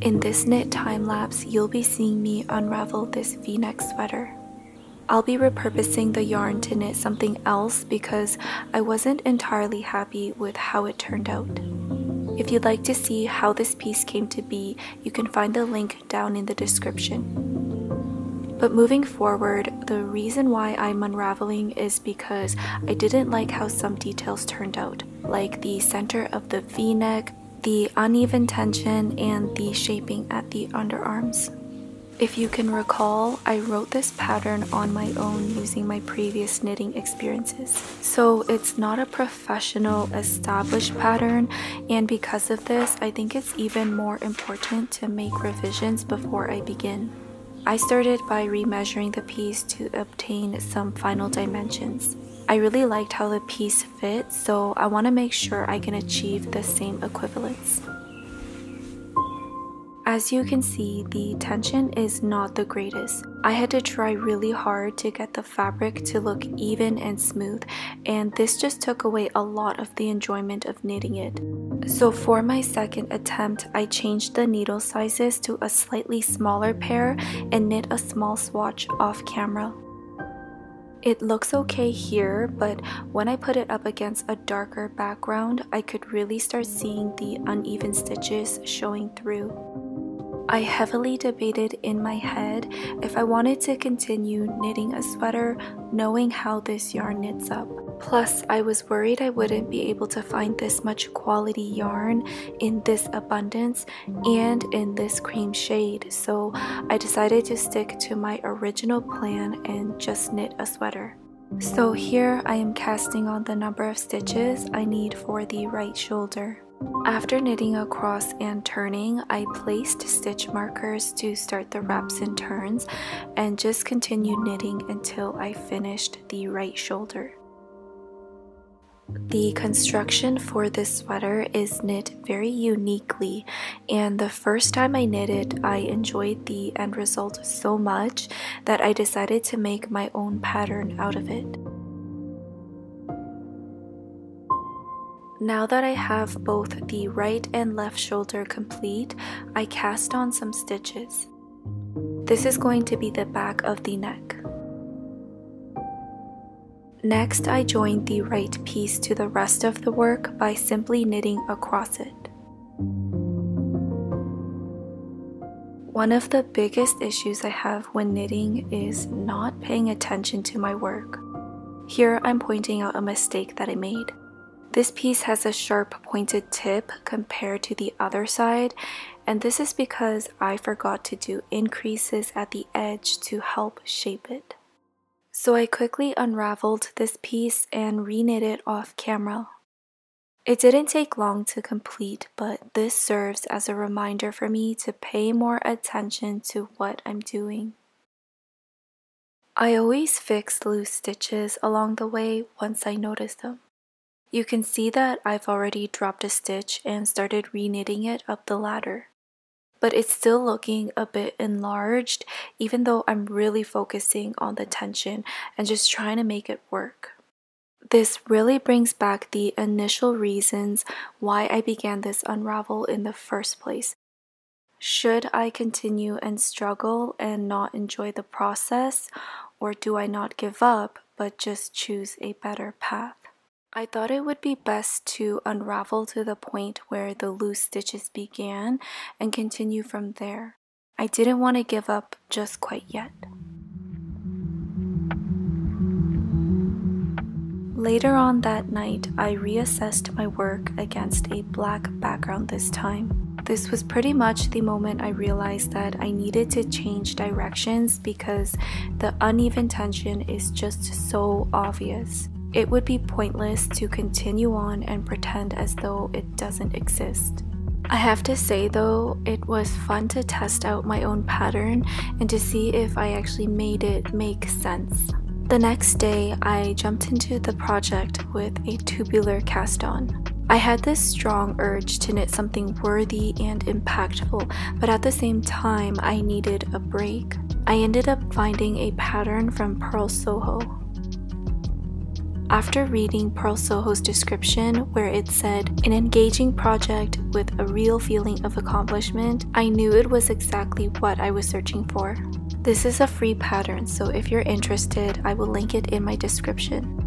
In this knit time lapse, you'll be seeing me unravel this V-neck sweater. I'll be repurposing the yarn to knit something else because I wasn't entirely happy with how it turned out. If you'd like to see how this piece came to be, you can find the link down in the description. But moving forward, the reason why I'm unraveling is because I didn't like how some details turned out, like the center of the V-neck, the uneven tension, and the shaping at the underarms. If you can recall, I wrote this pattern on my own using my previous knitting experiences. So it's not a professional, established pattern, and because of this, I think it's even more important to make revisions before I begin. I started by remeasuring the piece to obtain some final dimensions. I really liked how the piece fit, so I want to make sure I can achieve the same equivalence. As you can see, the tension is not the greatest. I had to try really hard to get the fabric to look even and smooth, and this just took away a lot of the enjoyment of knitting it. So for my second attempt, I changed the needle sizes to a slightly smaller pair and knit a small swatch off camera. It looks okay here, but when I put it up against a darker background, I could really start seeing the uneven stitches showing through. I heavily debated in my head if I wanted to continue knitting a sweater knowing how this yarn knits up. Plus, I was worried I wouldn't be able to find this much quality yarn in this abundance and in this cream shade, so I decided to stick to my original plan and just knit a sweater. So here I am casting on the number of stitches I need for the right shoulder. After knitting across and turning, I placed stitch markers to start the wraps and turns and just continued knitting until I finished the right shoulder. The construction for this sweater is knit very uniquely, and the first time I knit it, I enjoyed the end result so much that I decided to make my own pattern out of it. Now that I have both the right and left shoulder complete, I cast on some stitches. This is going to be the back of the neck. Next, I joined the right piece to the rest of the work by simply knitting across it. One of the biggest issues I have when knitting is not paying attention to my work. Here, I'm pointing out a mistake that I made. This piece has a sharp pointed tip compared to the other side, and this is because I forgot to do increases at the edge to help shape it. So I quickly unraveled this piece and re-knit it off camera. It didn't take long to complete, but this serves as a reminder for me to pay more attention to what I'm doing. I always fix loose stitches along the way once I notice them. You can see that I've already dropped a stitch and started re-knitting it up the ladder. But it's still looking a bit enlarged, even though I'm really focusing on the tension and just trying to make it work. This really brings back the initial reasons why I began this unravel in the first place. Should I continue and struggle and not enjoy the process, or do I not give up but just choose a better path? I thought it would be best to unravel to the point where the loose stitches began and continue from there. I didn't want to give up just quite yet. Later on that night, I reassessed my work against a black background this time. This was pretty much the moment I realized that I needed to change directions because the uneven tension is just so obvious. It would be pointless to continue on and pretend as though it doesn't exist. I have to say though, it was fun to test out my own pattern and to see if I actually made it make sense. The next day, I jumped into the project with a tubular cast on. I had this strong urge to knit something worthy and impactful, but at the same time, I needed a break. I ended up finding a pattern from Purl Soho. after reading Purl Soho's description where it said, "An engaging project with a real feeling of accomplishment," I knew it was exactly what I was searching for. This is a free pattern, so if you're interested, I will link it in my description.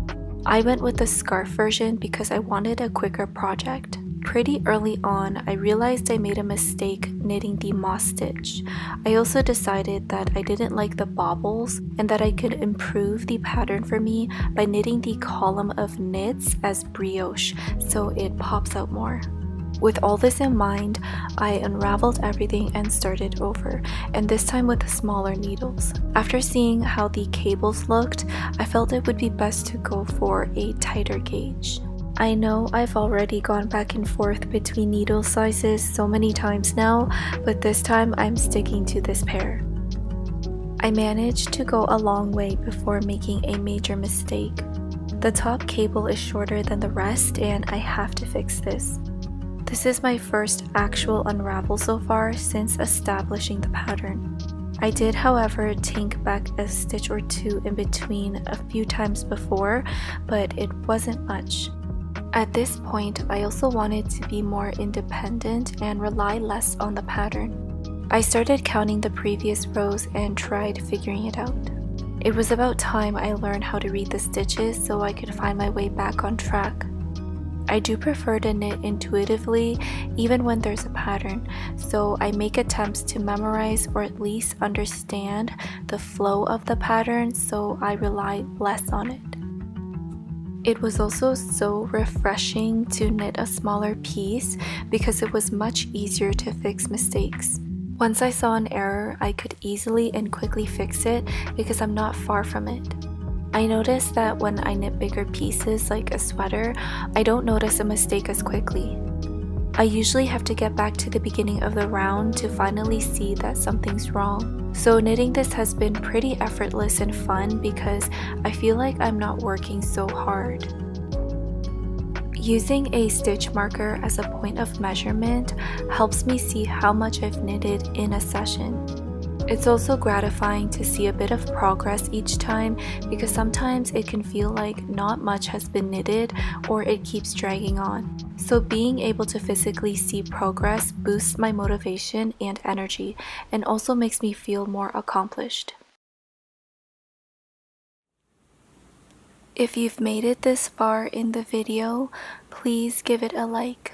I went with the scarf version because I wanted a quicker project. Pretty early on, I realized I made a mistake knitting the moss stitch. I also decided that I didn't like the bobbles and that I could improve the pattern for me by knitting the column of knits as brioche so it pops out more. With all this in mind, I unraveled everything and started over, and this time with smaller needles. After seeing how the cables looked, I felt it would be best to go for a tighter gauge. I know I've already gone back and forth between needle sizes so many times now, but this time I'm sticking to this pair. I managed to go a long way before making a major mistake. The top cable is shorter than the rest and I have to fix this. This is my first actual unravel so far since establishing the pattern. I did, however, tink back a stitch or two in between a few times before, but it wasn't much. At this point, I also wanted to be more independent and rely less on the pattern. I started counting the previous rows and tried figuring it out. It was about time I learned how to read the stitches so I could find my way back on track. I do prefer to knit intuitively even when there's a pattern, so I make attempts to memorize or at least understand the flow of the pattern so I rely less on it. It was also so refreshing to knit a smaller piece because it was much easier to fix mistakes. Once I saw an error, I could easily and quickly fix it because I'm not far from it. I noticed that when I knit bigger pieces like a sweater, I don't notice a mistake as quickly. I usually have to get back to the beginning of the round to finally see that something's wrong. So knitting this has been pretty effortless and fun because I feel like I'm not working so hard. Using a stitch marker as a point of measurement helps me see how much I've knitted in a session. It's also gratifying to see a bit of progress each time because sometimes it can feel like not much has been knitted or it keeps dragging on. So being able to physically see progress boosts my motivation and energy, and also makes me feel more accomplished. If you've made it this far in the video, please give it a like.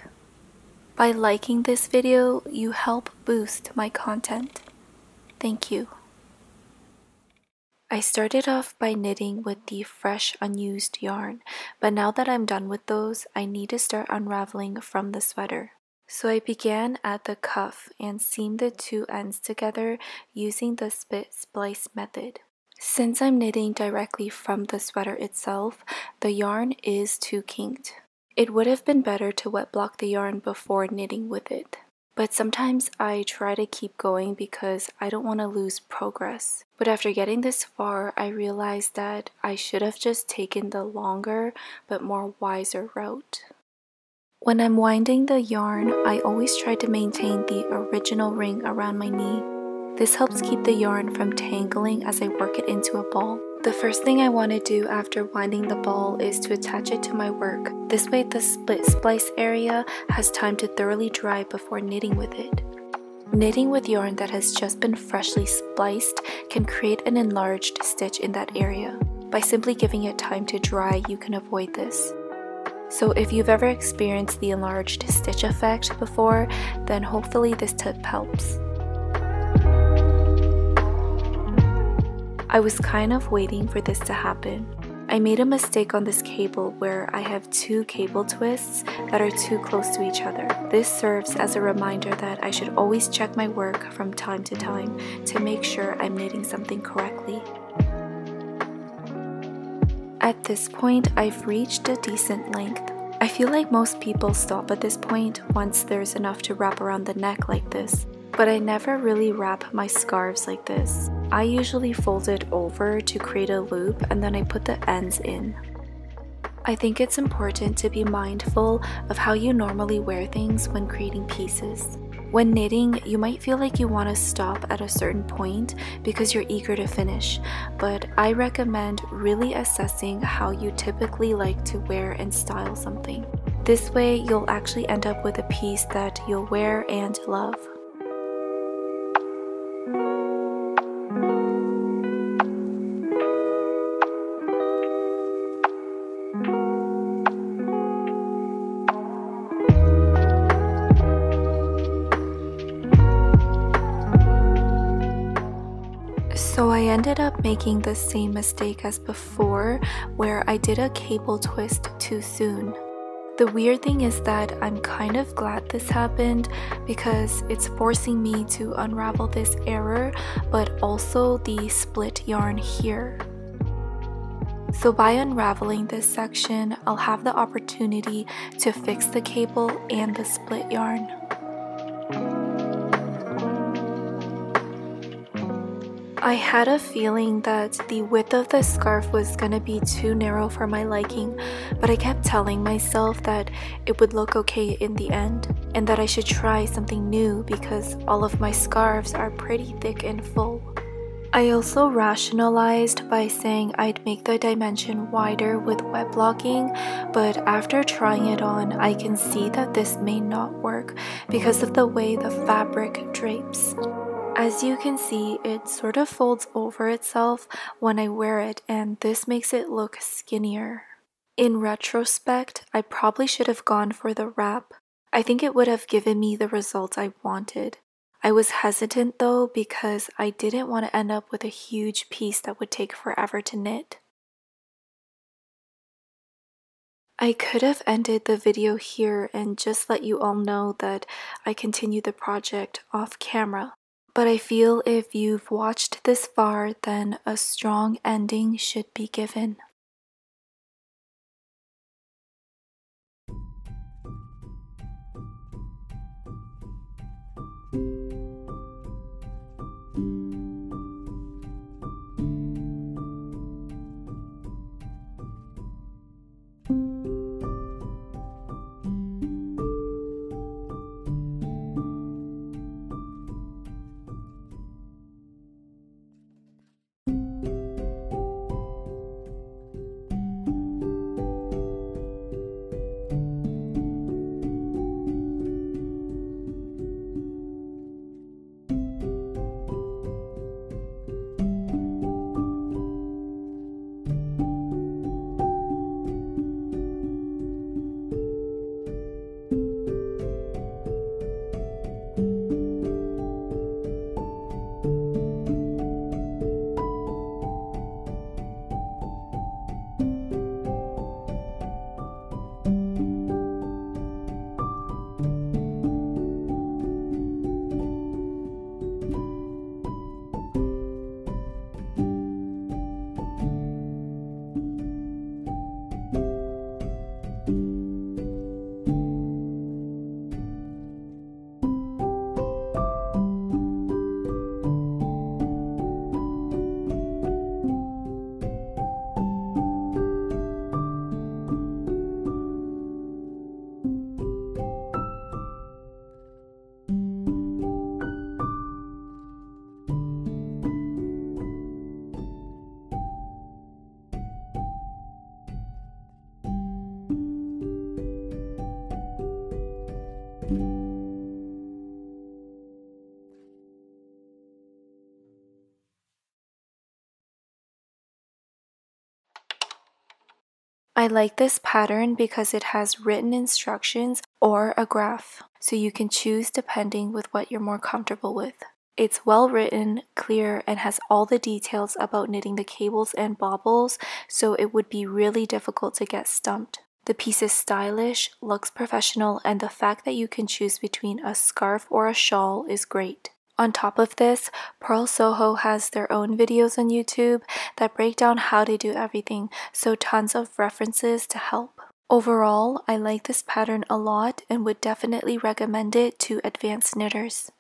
By liking this video, you help boost my content. Thank you. I started off by knitting with the fresh unused yarn, but now that I'm done with those, I need to start unraveling from the sweater. So I began at the cuff and seamed the two ends together using the split splice method. Since I'm knitting directly from the sweater itself, the yarn is too kinked. It would have been better to wet block the yarn before knitting with it. But sometimes I try to keep going because I don't want to lose progress. But after getting this far, I realized that I should have just taken the longer but more wiser route. When I'm winding the yarn, I always try to maintain the original ring around my knee. This helps keep the yarn from tangling as I work it into a ball. The first thing I want to do after winding the ball is to attach it to my work. This way the split splice area has time to thoroughly dry before knitting with it. Knitting with yarn that has just been freshly spliced can create an enlarged stitch in that area. By simply giving it time to dry, you can avoid this. So if you've ever experienced the enlarged stitch effect before, then hopefully this tip helps. I was kind of waiting for this to happen. I made a mistake on this cable where I have two cable twists that are too close to each other. This serves as a reminder that I should always check my work from time to time to make sure I'm knitting something correctly. At this point, I've reached a decent length. I feel like most people stop at this point once there's enough to wrap around the neck like this. But I never really wrap my scarves like this. I usually fold it over to create a loop and then I put the ends in. I think it's important to be mindful of how you normally wear things when creating pieces. When knitting, you might feel like you want to stop at a certain point because you're eager to finish, but I recommend really assessing how you typically like to wear and style something. This way, you'll actually end up with a piece that you'll wear and love. So I ended up making the same mistake as before, where I did a cable twist too soon. The weird thing is that I'm kind of glad this happened because it's forcing me to unravel this error, but also the split yarn here. So by unraveling this section, I'll have the opportunity to fix the cable and the split yarn. I had a feeling that the width of the scarf was gonna be too narrow for my liking, but I kept telling myself that it would look okay in the end, and that I should try something new because all of my scarves are pretty thick and full. I also rationalized by saying I'd make the dimension wider with web blocking, but after trying it on, I can see that this may not work because of the way the fabric drapes. As you can see, it sort of folds over itself when I wear it, and this makes it look skinnier. In retrospect, I probably should have gone for the wrap. I think it would have given me the result I wanted. I was hesitant though because I didn't want to end up with a huge piece that would take forever to knit. I could have ended the video here and just let you all know that I continued the project off camera. But I feel if you've watched this far, then a strong ending should be given. I like this pattern because it has written instructions or a graph, so you can choose depending with what you're more comfortable with. It's well written, clear, and has all the details about knitting the cables and bobbles, so it would be really difficult to get stumped. The piece is stylish, looks professional, and the fact that you can choose between a scarf or a shawl is great. On top of this, Purl Soho has their own videos on YouTube that break down how to do everything, so tons of references to help. Overall, I like this pattern a lot and would definitely recommend it to advanced knitters.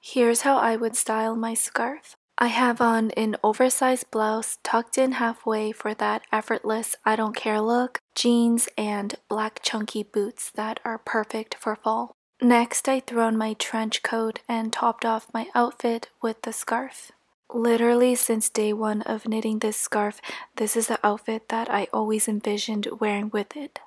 Here's how I would style my scarf. I have on an oversized blouse tucked in halfway for that effortless I don't care look, jeans, and black chunky boots that are perfect for fall. Next, I threw on my trench coat and topped off my outfit with the scarf. Literally since day one of knitting this scarf, this is the outfit that I always envisioned wearing with it.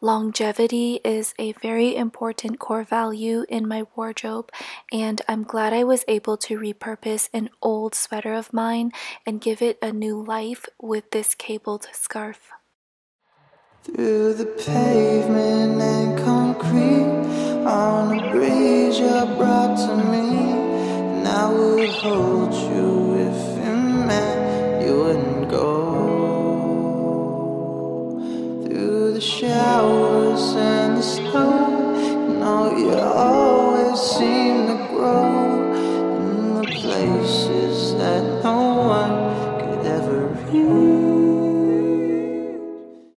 Longevity is a very important core value in my wardrobe, and I'm glad I was able to repurpose an old sweater of mine and give it a new life with this cabled scarf. Through the pavement and concrete, on a bridge you brought to me, and I would hold you if it meant you wouldn't go. Through the showers and the snow, you know you're all